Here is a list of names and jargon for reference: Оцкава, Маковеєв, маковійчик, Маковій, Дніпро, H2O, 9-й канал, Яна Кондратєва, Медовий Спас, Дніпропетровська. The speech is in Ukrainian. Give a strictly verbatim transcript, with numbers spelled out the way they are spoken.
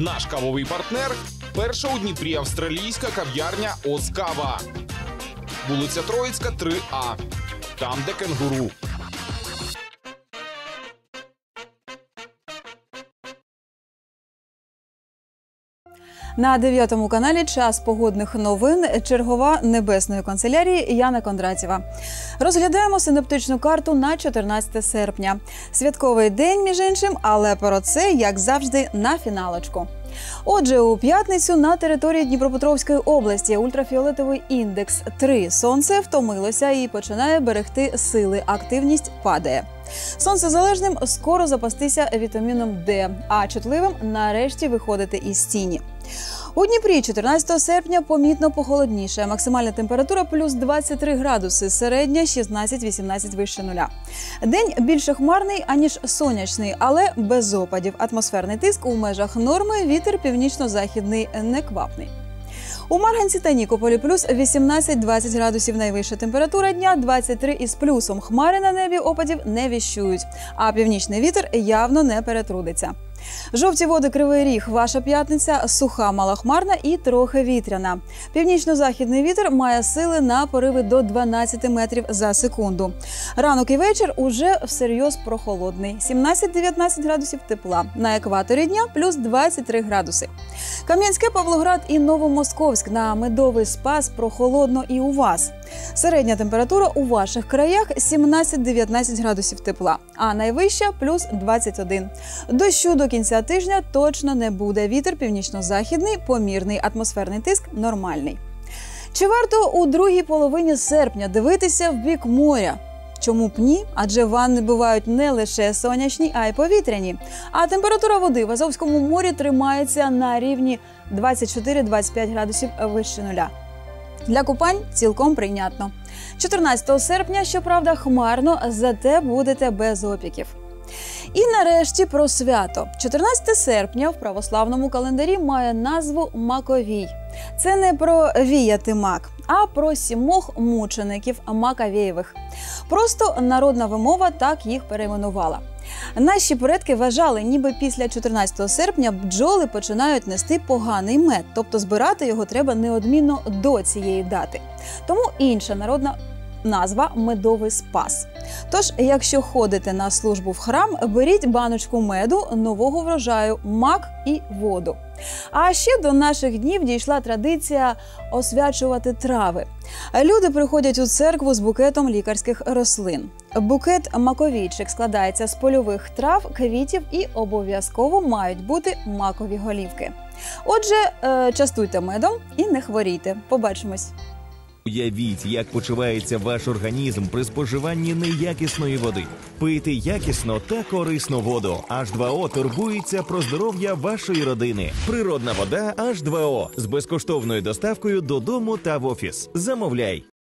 Наш кавовий партнер – перша у Дніпрі австралійська кав'ярня «Оцкава». Вулиця Троїцька, три А. Там, де кенгуру. На дев'ятому каналі час погодних новин. Чергова небесної канцелярії Яна Кондратєва. Розглядаємо синоптичну карту на чотирнадцяте серпня. Святковий день, між іншим, але про це, як завжди, на фіналочку. Отже, у п'ятницю на території Дніпропетровської області ультрафіолетовий індекс три. Сонце втомилося і починає берегти сили, активність падає. Сонцезалежним скоро запастися вітаміном Д, а чутливим нарешті виходити із тіні. У Дніпрі чотирнадцятого серпня помітно похолодніше. Максимальна температура плюс двадцять три градуси, середня шістнадцять-вісімнадцять вище нуля. День більше хмарний, аніж сонячний, але без опадів. Атмосферний тиск у межах норми, вітер північно-західний неквапний. У Марганці та Нікополі плюс вісімнадцять-двадцять градусів найвища температура дня, двадцять три із плюсом. Хмари на небі опадів не віщують, а північний вітер явно не перетрудиться. Жовті води, Кривий Ріг. Ваша п'ятниця суха, малохмарна і трохи вітряна. Північно-західний вітер має сили на пориви до дванадцяти метрів за секунду. Ранок і вечір уже всерйоз прохолодний. сімнадцять-дев'ятнадцять градусів тепла. На екваторі дня плюс двадцять три градуси. Кам'янське, Павлоград і Новомосковськ. На Медовий Спас прохолодно і у вас. Середня температура у ваших краях сімнадцять-дев'ятнадцять градусів тепла, а найвища плюс двадцять один. Дощу до кінця тижня точно не буде. Вітер північно-західний, помірний, атмосферний тиск нормальний. Чи варто у другій половині серпня дивитися в бік моря? Чому б ні? Адже ванни бувають не лише сонячні, а й повітряні. А температура води в Азовському морі тримається на рівні двадцять чотири-двадцять п'ять градусів вище нуля. Для купань цілком прийнятно. чотирнадцятого серпня, щоправда, хмарно, зате будете без опіків. І нарешті про свято. чотирнадцяте серпня в православному календарі має назву Маковій. Це не про віяти мак, а про сімох мучеників Маковеєвих. Просто народна вимова так їх перейменувала. Наші предки вважали, ніби після чотирнадцятого серпня бджоли починають нести поганий мед, тобто збирати його треба неодмінно до цієї дати. Тому інша народна назва – Медовий Спас. Тож, якщо ходите на службу в храм, беріть баночку меду, нового врожаю, мак і воду. А ще до наших днів дійшла традиція освячувати трави. Люди приходять у церкву з букетом лікарських рослин. Букет «Маковійчик» складається з польових трав, квітів і обов'язково мають бути макові голівки. Отже, частуйте медом і не хворійте. Побачимось! Уявіть, як почувається ваш організм при споживанні неякісної води. Пийте якісно та корисну воду. аш два о турбується про здоров'я вашої родини. Природна вода аш два о з безкоштовною доставкою додому та в офіс. Замовляй!